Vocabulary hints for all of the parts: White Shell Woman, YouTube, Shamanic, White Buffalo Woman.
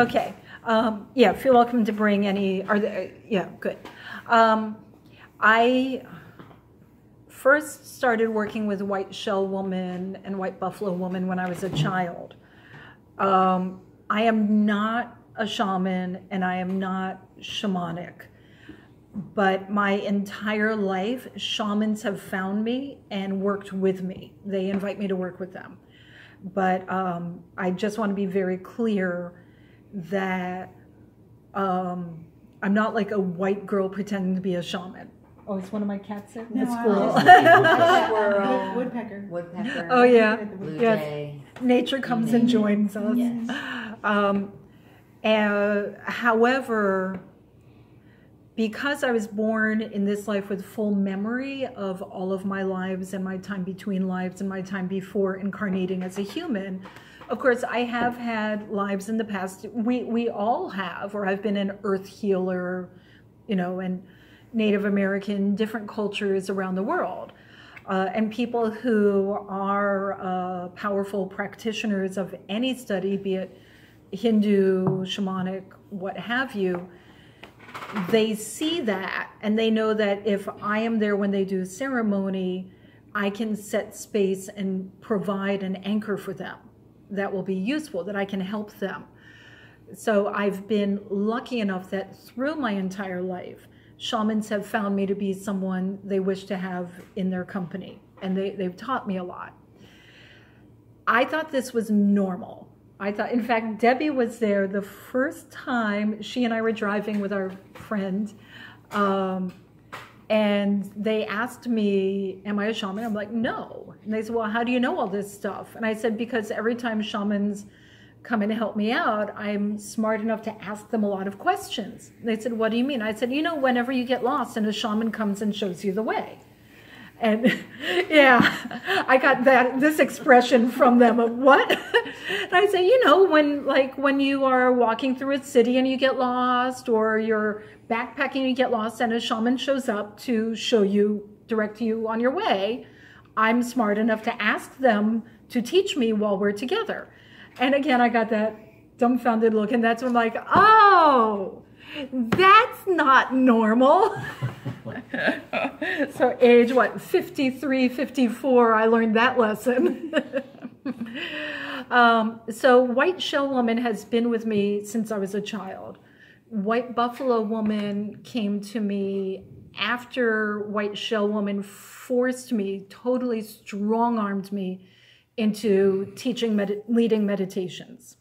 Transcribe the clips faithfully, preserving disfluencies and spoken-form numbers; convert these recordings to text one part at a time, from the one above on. Okay. Um, yeah, feel welcome to bring any, are there, yeah, good. Um, I first started working with White Shell Woman and White Buffalo Woman when I was a child. Um, I am not a shaman and I am not shamanic, but my entire life, shamans have found me and worked with me. They invite me to work with them. But um, I just want to be very clear that um, I'm not like a white girl pretending to be a shaman. Oh, it's one of my cats there? No, squirrel. Woodpecker. Woodpecker. Oh, yeah. Yes. Nature comes and joins us. Yes. Um, and, however, because I was born in this life with full memory of all of my lives and my time between lives and my time before incarnating as a human, of course, I have had lives in the past. We, we all have, or I've been an earth healer, you know, and Native American, different cultures around the world. Uh, and people who are uh, powerful practitioners of any study, be it Hindu, shamanic, what have you, they see that and they know that if I am there when they do ceremony, I can set space and provide an anchor for them that will be useful, that I can help them. So I've been lucky enough that through my entire life, shamans have found me to be someone they wish to have in their company, and they, they've taught me a lot. I thought this was normal. I thought, in fact, Debbie was there the first time. She and I were driving with our friend, um, and they asked me, am I a shaman? I'm like, no. And they said, well, how do you know all this stuff? And I said, because every time shamans come and help me out, I'm smart enough to ask them a lot of questions. And they said, what do you mean? I said, you know, whenever you get lost and a shaman comes and shows you the way. And yeah, I got that this expression from them of what? And I say, you know, when like when you are walking through a city and you get lost, or you're backpacking and you get lost, and a shaman shows up to show you, direct you on your way, I'm smart enough to ask them to teach me while we're together. And again, I got that dumbfounded look, and that's when I'm like, oh, that's not normal. So age, what, fifty-three, fifty-four, I learned that lesson. um, so White Shell Woman has been with me since I was a child. White Buffalo Woman came to me after White Shell Woman forced me, totally strong-armed me into teaching, med leading meditations.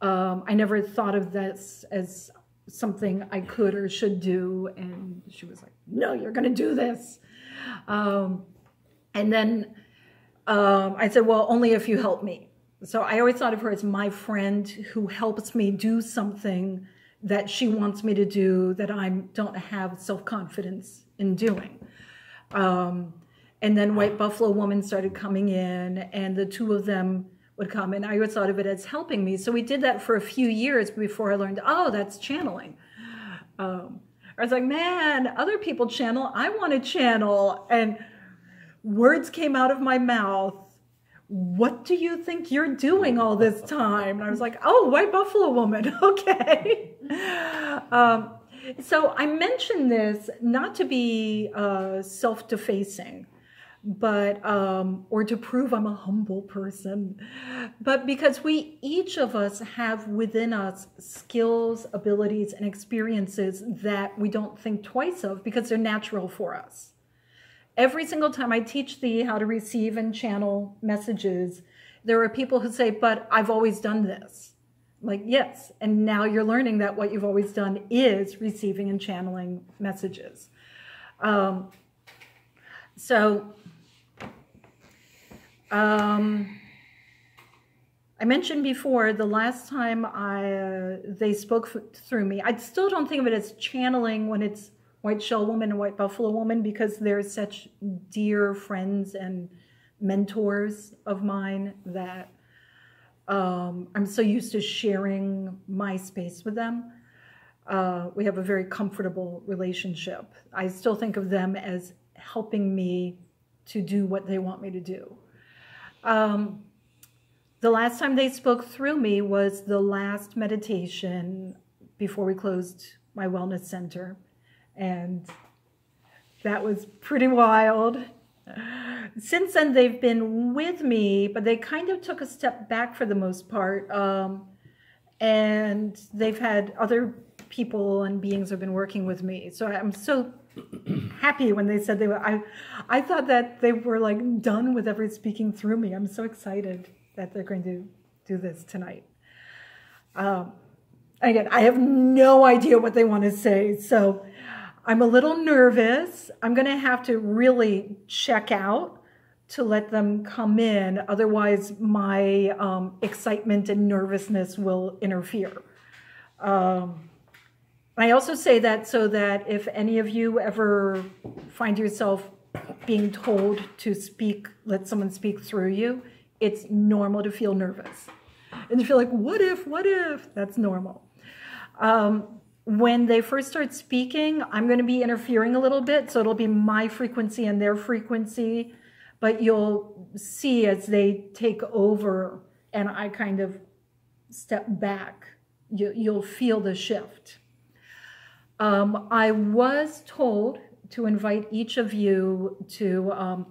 Um, I never thought of this as something I could or should do. And she was like, no, you're going to do this. Um, and then um, I said, well, only if you help me. So I always thought of her as my friend who helps me do something that she wants me to do that I don't have self-confidence in doing. Um, and then White Buffalo Woman started coming in, and the two of them would come, and I always thought of it as helping me. So we did that for a few years before I learned, oh, that's channeling. Um, I was like, man, other people channel, I want to channel. And words came out of my mouth. What do you think you're doing all this time? And I was like, oh, White Buffalo Woman, okay. um, so I mentioned this not to be uh, self-defacing, but um or to prove I'm a humble person, but because we each of us have within us skills, abilities, and experiences that we don't think twice of because they're natural for us. Every single time I teach thee how to receive and channel messages, there are people who say, but I've always done this. I'm like, yes, and now you're learning that what you've always done is receiving and channeling messages. um so Um, I mentioned before, the last time I, uh, they spoke f through me, I still don't think of it as channeling when it's White Shell Woman and White Buffalo Woman, because they're such dear friends and mentors of mine that um, I'm so used to sharing my space with them. Uh, we have a very comfortable relationship. I still think of them as helping me to do what they want me to do. Um, The last time they spoke through me was the last meditation before we closed my wellness center. And that was pretty wild. Since then, they've been with me, but they kind of took a step back for the most part. Um, and they've had other people and beings have been working with me. So I'm so happy when they said they were. I, I thought that they were like done with ever speaking through me. I'm so excited that they're going to do this tonight. Um, again, I have no idea what they want to say, so I'm a little nervous. I'm going to have to really check out to let them come in. Otherwise, my um, excitement and nervousness will interfere. Um, I also say that so that if any of you ever find yourself being told to speak, let someone speak through you, it's normal to feel nervous and to feel like, what if, what if? That's normal. Um, when they first start speaking, I'm going to be interfering a little bit, so it'll be my frequency and their frequency, but you'll see as they take over and I kind of step back, you, you'll feel the shift. Um, I was told to invite each of you to... Um,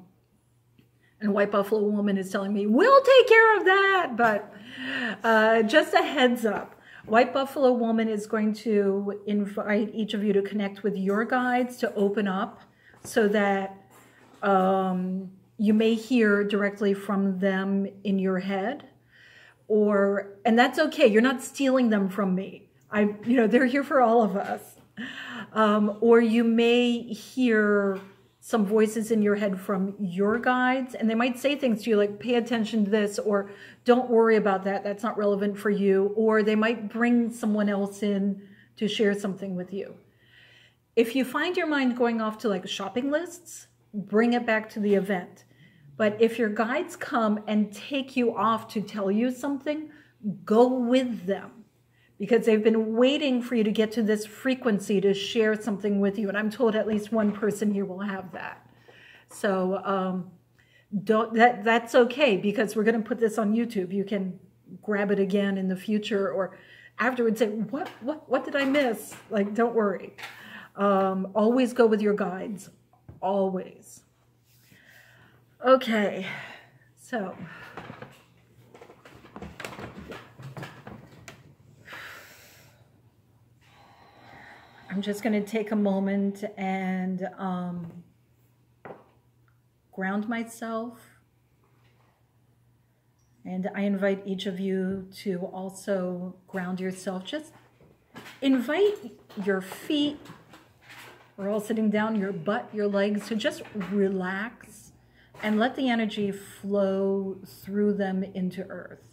And White Buffalo Woman is telling me, we'll take care of that. But uh, just a heads up, White Buffalo Woman is going to invite each of you to connect with your guides to open up so that um, you may hear directly from them in your head. Or, and that's okay. You're not stealing them from me. I, you know, they're here for all of us. Um, or you may hear some voices in your head from your guides, and they might say things to you like, pay attention to this, or don't worry about that, that's not relevant for you, or they might bring someone else in to share something with you. If you find your mind going off to like shopping lists, bring it back to the event. But if your guides come and take you off to tell you something, go with them, because they've been waiting for you to get to this frequency to share something with you. And I'm told at least one person here will have that. So um, don't, that, that's okay, because we're going to put this on YouTube. You can grab it again in the future or afterwards say, what, what, what did I miss? Like, don't worry. Um, always go with your guides, always. Okay, so... I'm just going to take a moment and um, ground myself. And I invite each of you to also ground yourself. Just invite your feet. We're all sitting down, your butt, your legs. So just relax and let the energy flow through them into earth.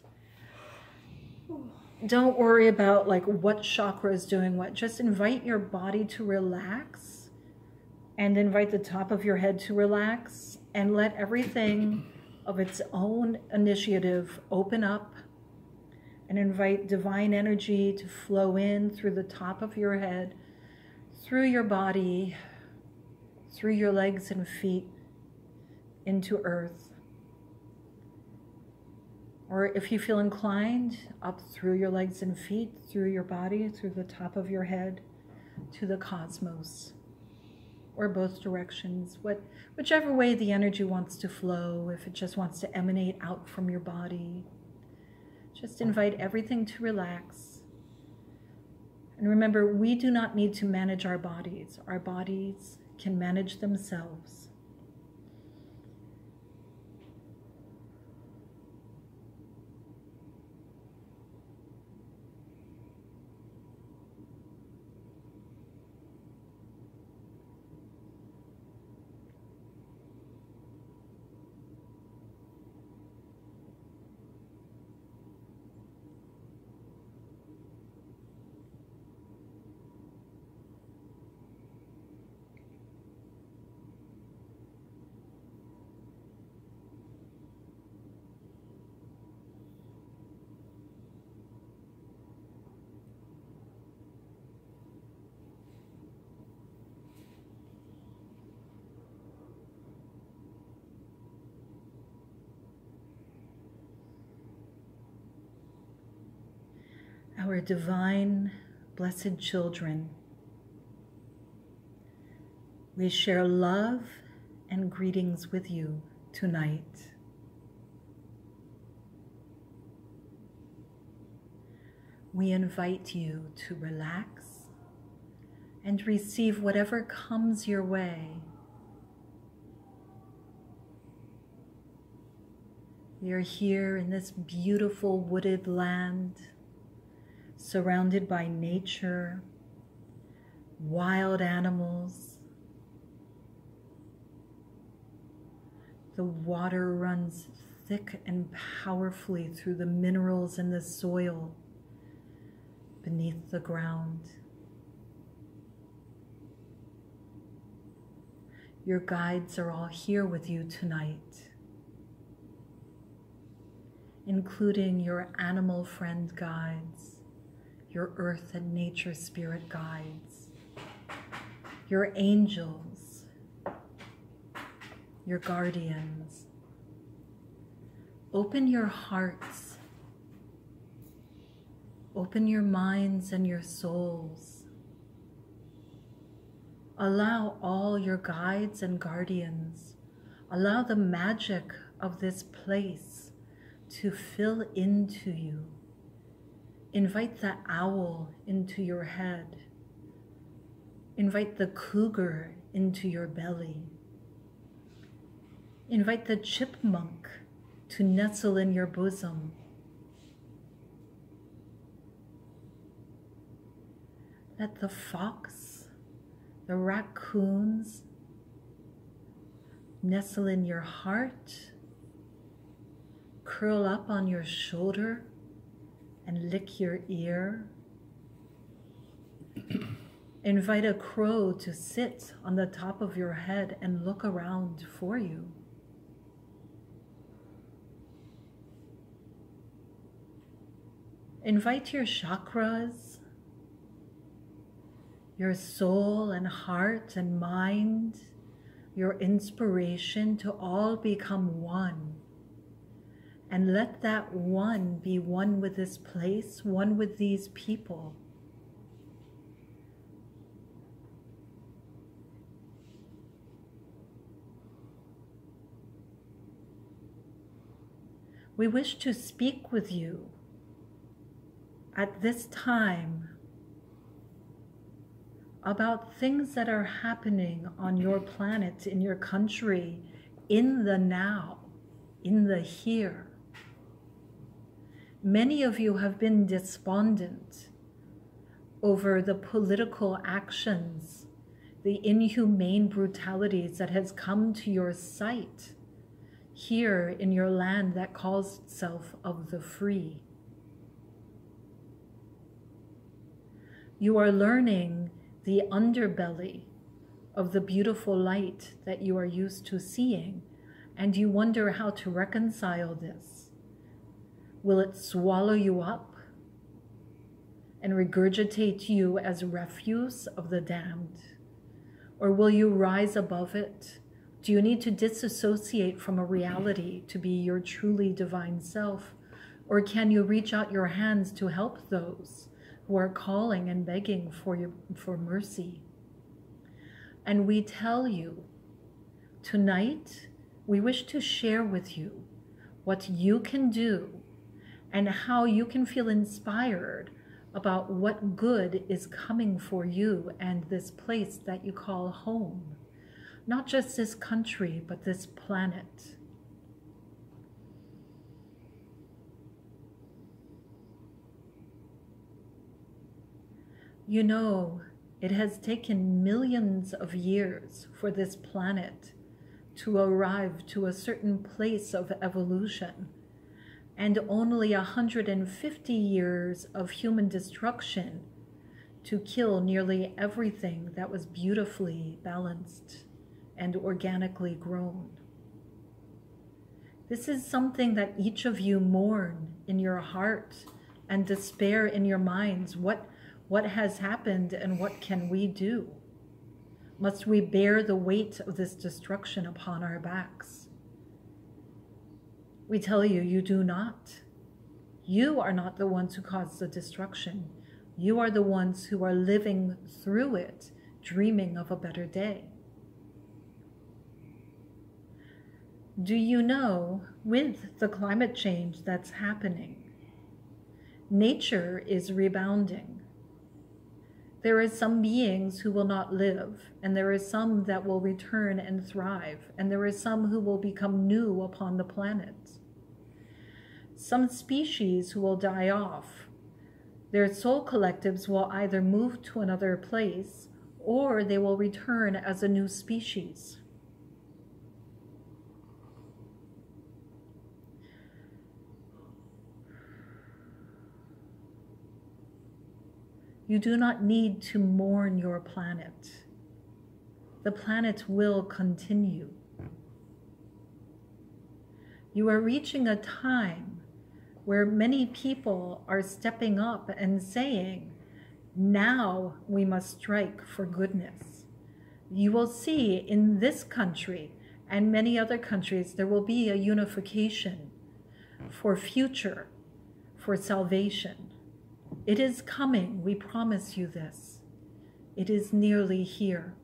Don't worry about like what chakra is doing what. Just invite your body to relax and invite the top of your head to relax and let everything of its own initiative open up and invite divine energy to flow in through the top of your head, through your body, through your legs and feet into earth. Or if you feel inclined, up through your legs and feet, through your body, through the top of your head, to the cosmos, or both directions, what, whichever way the energy wants to flow, if it just wants to emanate out from your body. Just invite everything to relax. And remember, we do not need to manage our bodies. Our bodies can manage themselves. our divine blessed children. We share love and greetings with you tonight. We invite you to relax and receive whatever comes your way. We are here in this beautiful wooded land, surrounded by nature, wild animals. The water runs thick and powerfully through the minerals in the soil beneath the ground. Your guides are all here with you tonight, including your animal friend guides, your earth and nature spirit guides, your angels, your guardians. Open your hearts, open your minds and your souls. Allow all your guides and guardians, allow the magic of this place to fill into you. Invite the owl into your head. Invite the cougar into your belly. Invite the chipmunk to nestle in your bosom. Let the fox, the raccoons nestle in your heart, curl up on your shoulder and lick your ear. Invite a crow to sit on the top of your head and look around for you. Invite your chakras, your soul and heart and mind, your inspiration to all become one. And let that one be one with this place, one with these people. We wish to speak with you at this time about things that are happening on your planet, in your country, in the now, in the here. Many of you have been despondent over the political actions, the inhumane brutalities that has come to your sight here in your land that calls itself of the free. You are learning the underbelly of the beautiful light that you are used to seeing, and you wonder how to reconcile this. Will it swallow you up and regurgitate you as refuse of the damned? Or will you rise above it? Do you need to disassociate from a reality to be your truly divine self? Or can you reach out your hands to help those who are calling and begging for you, for mercy? And we tell you, tonight, we wish to share with you what you can do and how you can feel inspired about what good is coming for you and this place that you call home. Not just this country, but this planet. You know, it has taken millions of years for this planet to arrive to a certain place of evolution, and only one hundred fifty years of human destruction to kill nearly everything that was beautifully balanced and organically grown. This is something that each of you mourn in your heart and despair in your minds. What, what has happened and what can we do? Must we bear the weight of this destruction upon our backs? We tell you, you do not. You are not the ones who cause the destruction. You are the ones who are living through it, dreaming of a better day. Do you know, with the climate change that's happening, nature is rebounding. There is some beings who will not live, and there is some that will return and thrive, and there is some who will become new upon the planet. Some species who will die off. Their soul collectives will either move to another place, or they will return as a new species. You do not need to mourn your planet. The planet will continue. You are reaching a time where many people are stepping up and saying, now we must strike for goodness. You will see in this country and many other countries, there will be a unification for future, for salvation. It is coming, we promise you this. It is nearly here.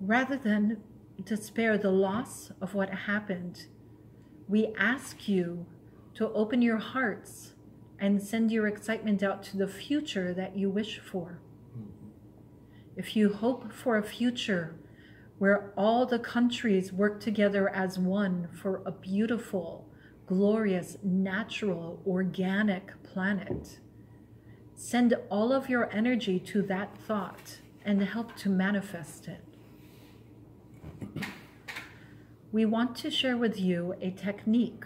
Rather than despair the loss of what happened, we ask you to open your hearts and send your excitement out to the future that you wish for. If you hope for a future where all the countries work together as one for a beautiful, glorious, natural, organic planet, send all of your energy to that thought and help to manifest it. We want to share with you a technique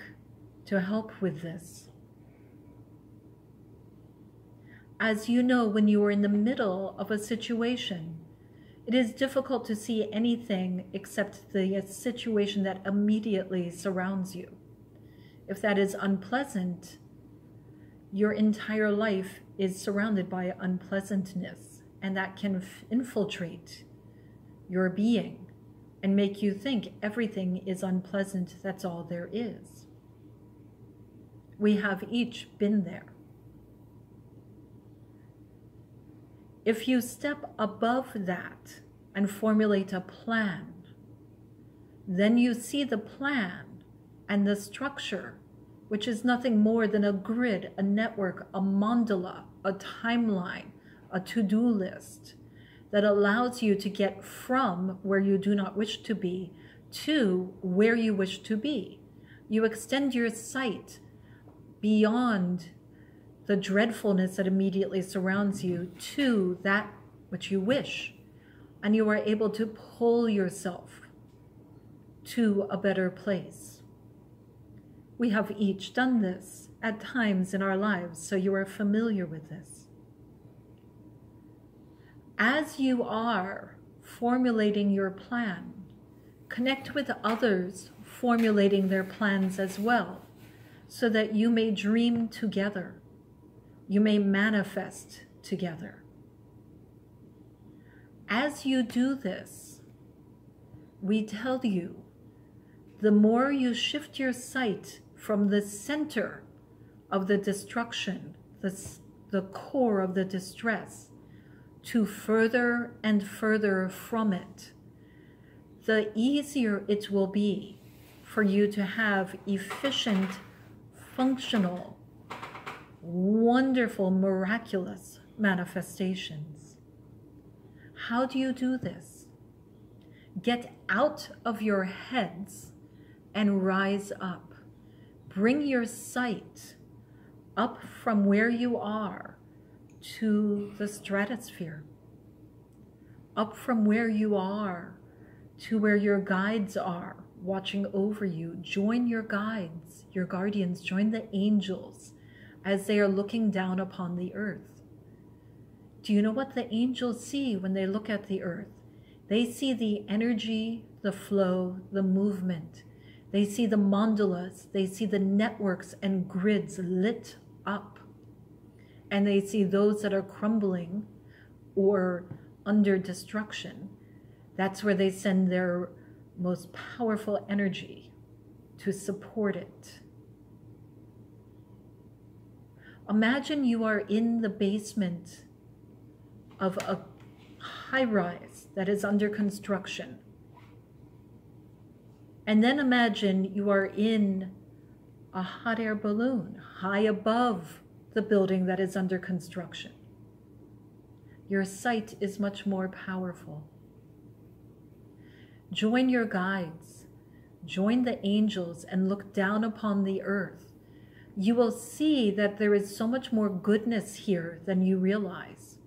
to help with this. As you know, when you are in the middle of a situation, it is difficult to see anything except the situation that immediately surrounds you. If that is unpleasant, your entire life is surrounded by unpleasantness, and that can infiltrate your being and make you think everything is unpleasant, that's all there is. We have each been there. If you step above that and formulate a plan, then you see the plan and the structure, which is nothing more than a grid, a network, a mandala, a timeline, a to-do list that allows you to get from where you do not wish to be to where you wish to be. You extend your sight beyond the dreadfulness that immediately surrounds you to that which you wish, and you are able to pull yourself to a better place. We have each done this at times in our lives, so you are familiar with this. As you are formulating your plan, connect with others formulating their plans as well, so that you may dream together, you may manifest together. As you do this, we tell you, the more you shift your sight from the center of the destruction, the, the core of the distress, to further and further from it, the easier it will be for you to have efficient, functional, wonderful, miraculous manifestations. How do you do this? Get out of your heads and rise up. Bring your sight up from where you are to the stratosphere, up from where you are to where your guides are watching over you. Join your guides, your guardians, join the angels as they are looking down upon the earth. Do you know what the angels see when they look at the earth? They see the energy, the flow, the movement. They see the mandalas, they see the networks and grids lit up. And they see those that are crumbling or under destruction. That's where they send their most powerful energy to support it. Imagine you are in the basement of a high-rise that is under construction. And then imagine you are in a hot air balloon high above the building that is under construction. Your sight is much more powerful. Join your guides, join the angels, and look down upon the earth. You will see that there is so much more goodness here than you realize.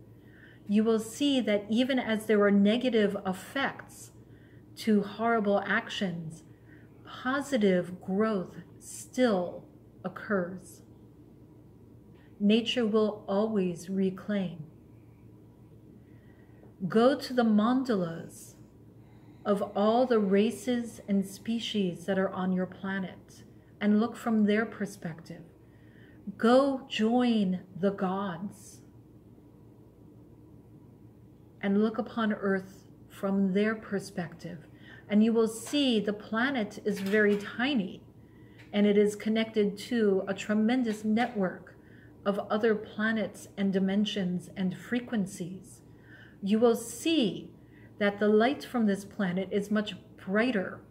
You will see that even as there are negative effects to horrible actions, positive growth still occurs. Nature will always reclaim. Go to the mandalas of all the races and species that are on your planet and look from their perspective. Go join the gods and look upon Earth from their perspective. And you will see the planet is very tiny, and it is connected to a tremendous network of other planets and dimensions and frequencies. You will see that the light from this planet is much brighter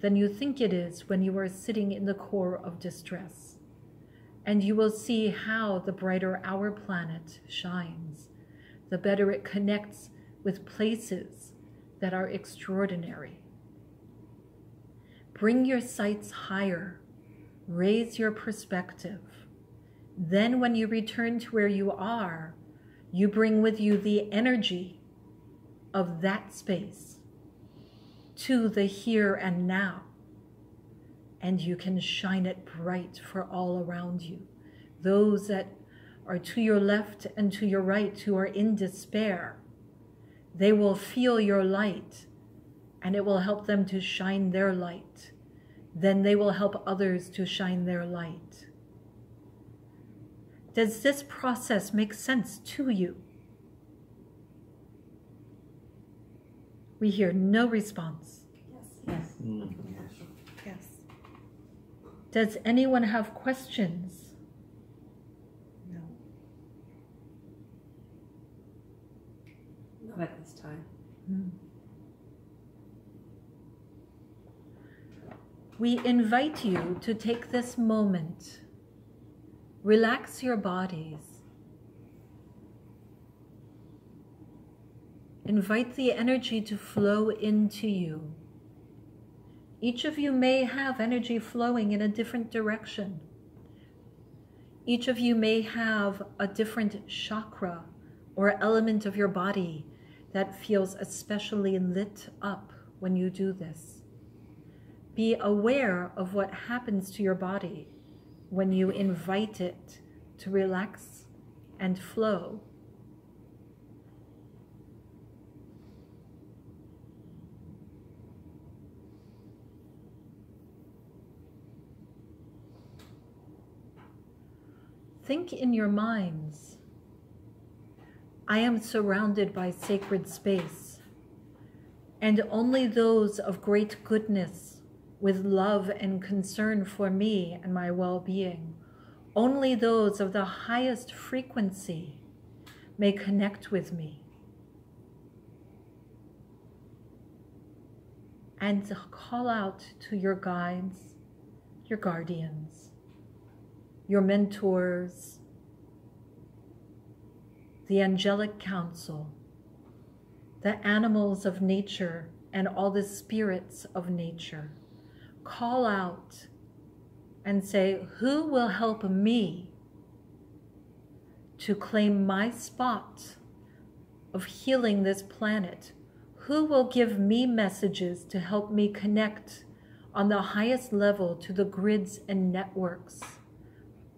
than you think it is when you are sitting in the core of distress. And you will see how the brighter our planet shines, the better it connects with places that are extraordinary. Bring your sights higher, raise your perspective. Then when you return to where you are, you bring with you the energy of that space to the here and now, and you can shine it bright for all around you. Those that are to your left and to your right who are in despair, they will feel your light, and it will help them to shine their light. Then they will help others to shine their light. Does this process make sense to you? We hear no response. Yes. Yes. Mm. Yes. Does anyone have questions? No. Not at this time. Mm. We invite you to take this moment. Relax your bodies. Invite the energy to flow into you. Each of you may have energy flowing in a different direction. Each of you may have a different chakra or element of your body that feels especially lit up when you do this. Be aware of what happens to your body when you invite it to relax and flow. Think in your minds, I am surrounded by sacred space, and only those of great goodness with love and concern for me and my well-being. Only those of the highest frequency may connect with me. And call out to your guides, your guardians, your mentors, the angelic council, the animals of nature, and all the spirits of nature. Call out and say, who will help me to claim my spot of healing this planet? Who will give me messages to help me connect on the highest level to the grids and networks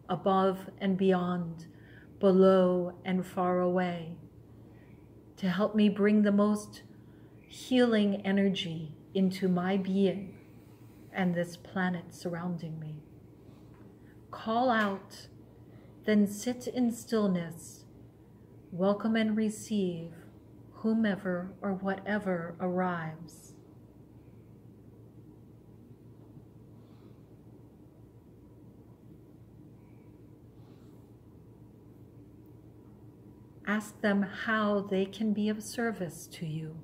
above and beyond, below and far away, to help me bring the most healing energy into my being and this planet surrounding me? Call out, then sit in stillness, welcome and receive whomever or whatever arrives. Ask them how they can be of service to you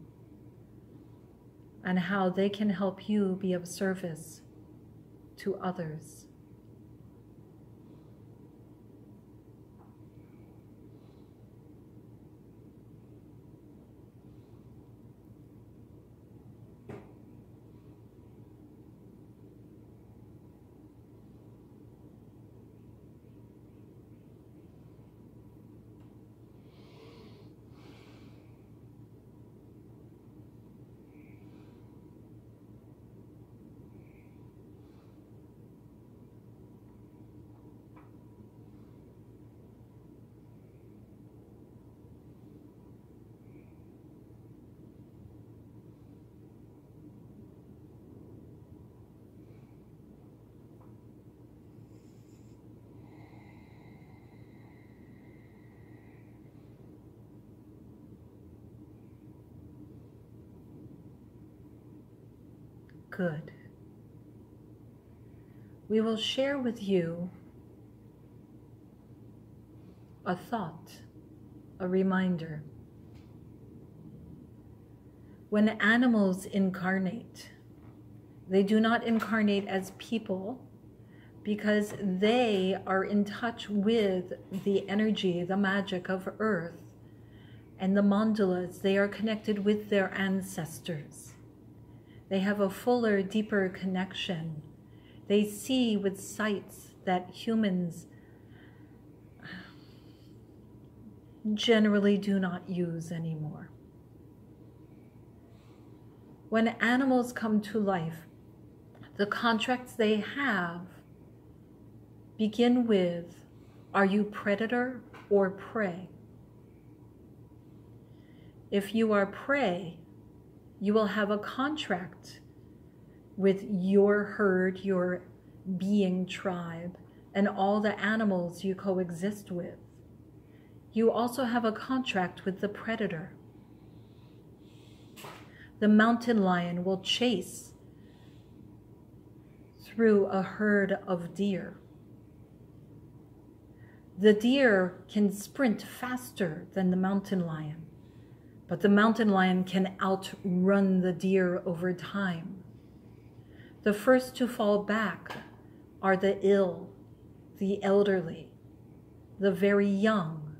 and how they can help you be of service to others. Good. We will share with you a thought, a reminder. When animals incarnate, they do not incarnate as people because they are in touch with the energy, the magic of Earth and the mandalas. They are connected with their ancestors. They have a fuller, deeper connection. They see with sights that humans generally do not use anymore. When animals come to life, the contracts they have begin with, are you predator or prey? If you are prey, you will have a contract with your herd, your being tribe, and all the animals you coexist with. You also have a contract with the predator. The mountain lion will chase through a herd of deer. The deer can sprint faster than the mountain lion. But the mountain lion can outrun the deer over time. The first to fall back are the ill, the elderly, the very young.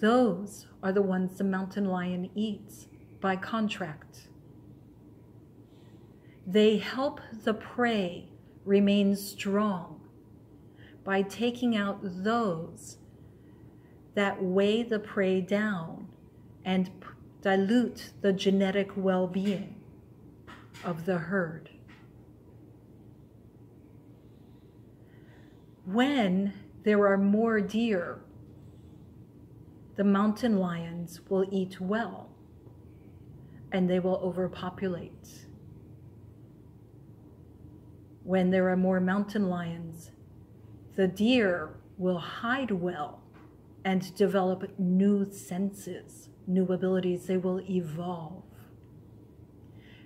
Those are the ones the mountain lion eats by contract. They help the prey remain strong by taking out those that weigh the prey down and dilute the genetic well-being of the herd. When there are more deer, the mountain lions will eat well and they will overpopulate. When there are more mountain lions, the deer will hide well and develop new senses, new abilities. They will evolve.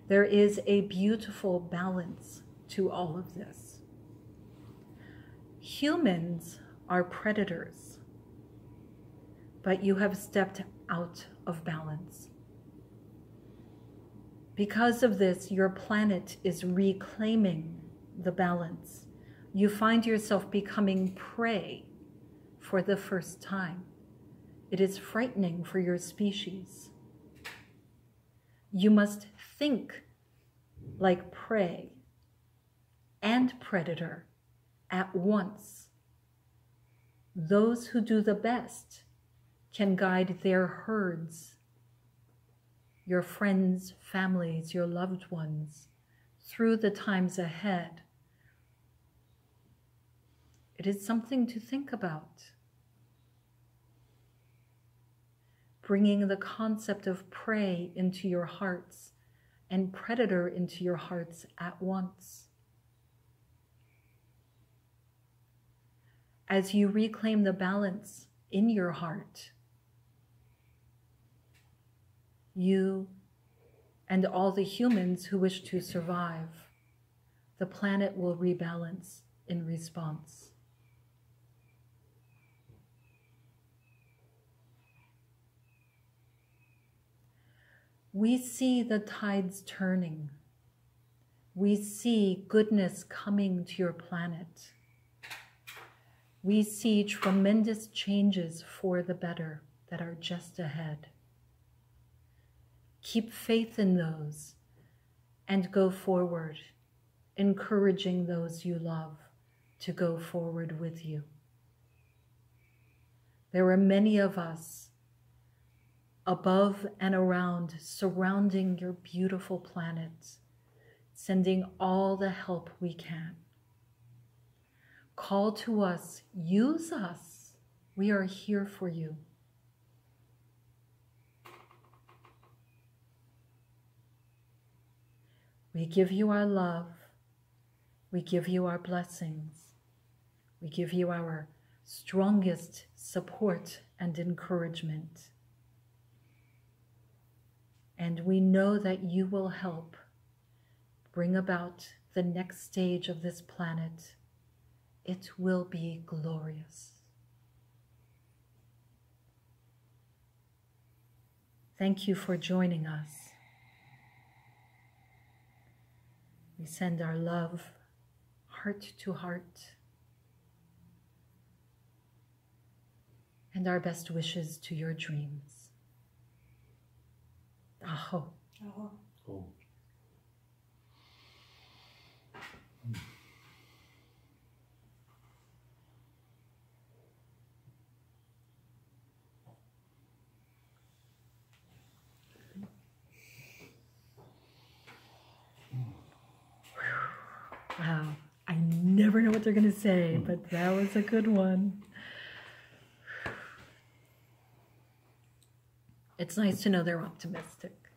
There is a beautiful balance to all of this. Humans are predators, but you have stepped out of balance. Because of this, your planet is reclaiming the balance. You find yourself becoming prey for the first time. It is frightening for your species. You must think like prey and predator at once. Those who do the best can guide their herds, your friends, families, your loved ones, through the times ahead. It is something to think about. Bringing the concept of prey into your hearts and predator into your hearts at once. As you reclaim the balance in your heart, you and all the humans who wish to survive, the planet will rebalance in response. we see the tides turning. We see goodness coming to your planet. We see tremendous changes for the better that are just ahead. Keep faith in those and go forward, encouraging those you love to go forward with you. There are many of us above and around, surrounding your beautiful planet, sending all the help we can. Call to us, use us. We are here for you. We give you our love. We give you our blessings. We give you our strongest support and encouragement. And we know that you will help bring about the next stage of this planet. It will be glorious. Thank you for joining us. We send our love heart to heart and our best wishes to your dreams. Aho. Aho. Oh. Wow, I never know what they're going to say, but that was a good one. It's nice to know they're optimistic.